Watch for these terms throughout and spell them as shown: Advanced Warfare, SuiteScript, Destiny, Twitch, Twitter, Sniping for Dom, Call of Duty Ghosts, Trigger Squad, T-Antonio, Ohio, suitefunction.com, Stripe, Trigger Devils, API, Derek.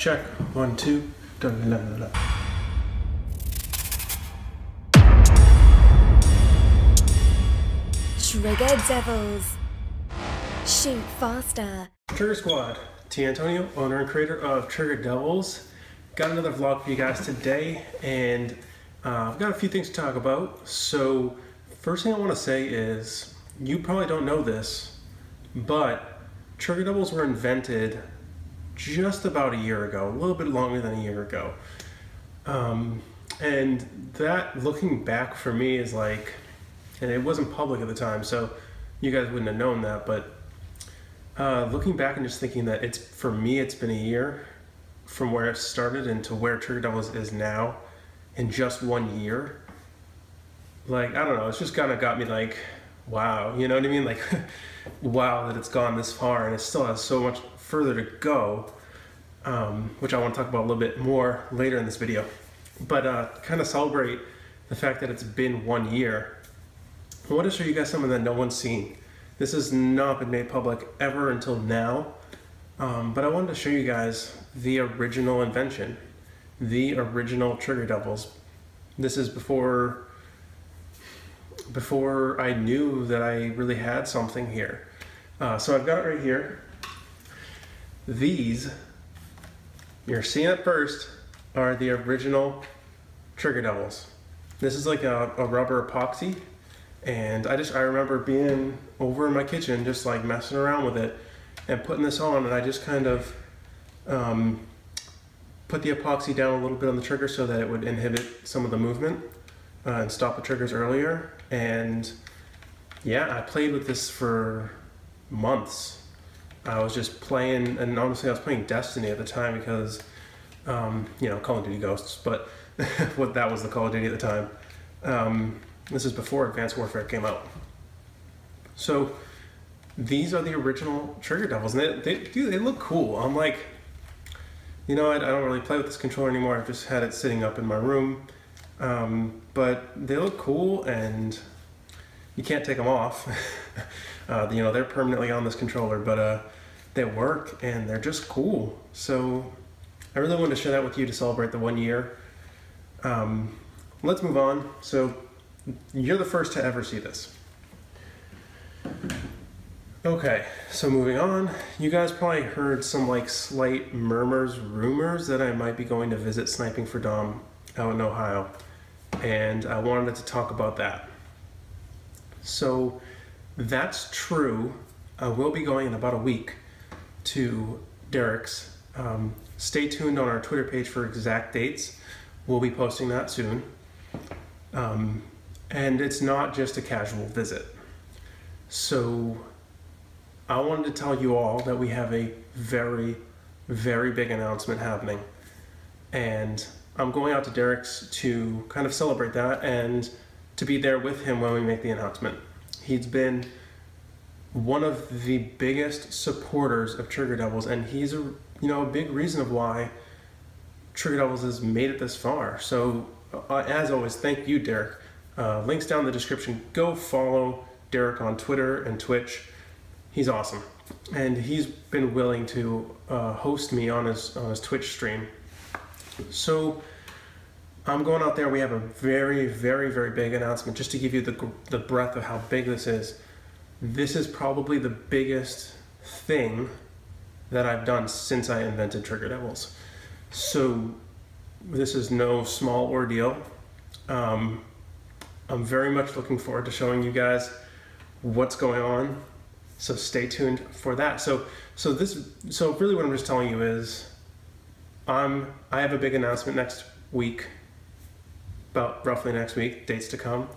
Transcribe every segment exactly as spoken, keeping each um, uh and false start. Check. One, two. Dun, dun, dun, dun. Trigger Devils. Shoot faster. Trigger Squad. T-Antonio, owner and creator of Trigger Devils. Got another vlog for you guys today, and uh, I've got a few things to talk about. So, first thing I want to say is, you probably don't know this, but Trigger Doubles were invented just about a year ago, a little bit longer than a year ago. Um, and that, looking back for me, is like, and it wasn't public at the time, so you guys wouldn't have known that, but uh, looking back and just thinking that it's, for me, it's been a year from where it started and to where Trigger Doubles is now in just one year. Like, I don't know, it's just kind of got me like, wow, you know what I mean? Like, wow that it's gone this far and it still has so much further to go, um, which I want to talk about a little bit more later in this video. But uh, kind of celebrate the fact that it's been one year. I want to show you guys something that no one's seen. This has not been made public ever until now, um, but I wanted to show you guys the original invention, the original Trigger Doubles. This is before before I knew that I really had something here. Uh, so I've got it right here. These, you're seeing it first, are the original Trigger Doubles. This is like a, a rubber epoxy, and I just, I remember being over in my kitchen just like messing around with it and putting this on, and I just kind of um, put the epoxy down a little bit on the trigger so that it would inhibit some of the movement uh, and stop the triggers earlier. And yeah, I played with this for months. I was just playing, and honestly I was playing Destiny at the time because, um, you know, Call of Duty Ghosts, but what that was the Call of Duty at the time. Um, this is before Advanced Warfare came out. So these are the original Trigger Devils, and they, they, dude, they look cool. I'm like, you know, I, I don't really play with this controller anymore. I've just had it sitting up in my room. Um, but they look cool, and you can't take them off. uh, you know, they're permanently on this controller, but uh, they work and they're just cool. So I really wanted to share that with you to celebrate the one year. Um, let's move on. So you're the first to ever see this. Okay, so moving on, you guys probably heard some like slight murmurs, rumors that I might be going to visit Sniping for Dom out in Ohio, and I wanted to talk about that. So that's true. I will be going in about a week to Derek's. Um, stay tuned on our Twitter page for exact dates. We'll be posting that soon. Um, and it's not just a casual visit. So I wanted to tell you all that we have a very, very big announcement happening. And I'm going out to Derek's to kind of celebrate that and to be there with him when we make the announcement. He's been one of the biggest supporters of Trigger Devils, and he's a you know a big reason of why Trigger Devils has made it this far. So uh, as always, thank you, Derek. Uh, links down in the description. Go follow Derek on Twitter and Twitch. He's awesome, and he's been willing to uh, host me on his on his Twitch stream. So I'm going out there. We have a very, very, very big announcement. Just to give you the, the breadth of how big this is, this is probably the biggest thing that I've done since I invented Trigger Devils. So this is no small ordeal. Um, I'm very much looking forward to showing you guys what's going on. So stay tuned for that. So, so this, so really what I'm just telling you is I'm, I have a big announcement next week. About roughly next week, dates to come,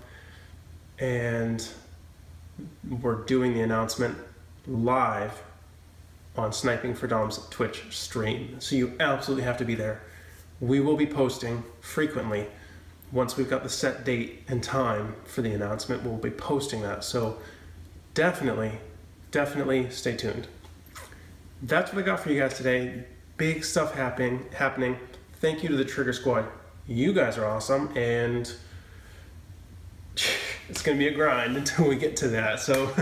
and we're doing the announcement live on Sniping for Dom's Twitch stream, so you absolutely have to be there. We will be posting frequently. Once we've got the set date and time for the announcement, we'll be posting that, so definitely, definitely stay tuned. That's what I got for you guys today. Big stuff happening. happening. Thank you to the Trigger Squad. You guys are awesome, and it's gonna be a grind until we get to that. So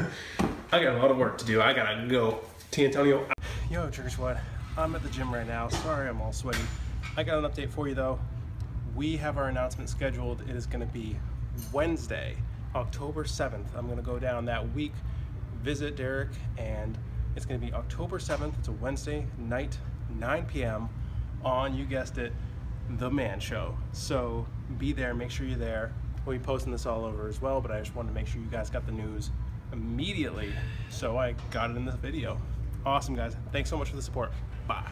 I got a lot of work to do. I gotta go. T-Antonio. Yo, Trigger Squad. I'm at the gym right now. Sorry, I'm all sweaty. I got an update for you though. We have our announcement scheduled. It is going to be Wednesday, October seventh. I'm going to go down that week, visit Derek, and it's going to be October seventh. It's a Wednesday night, nine p m on, you guessed it, The Man Show. So be there, make sure you're there. We'll be posting this all over as well, but I just wanted to make sure you guys got the news immediately, so I got it in this video. Awesome, guys. Thanks so much for the support. Bye.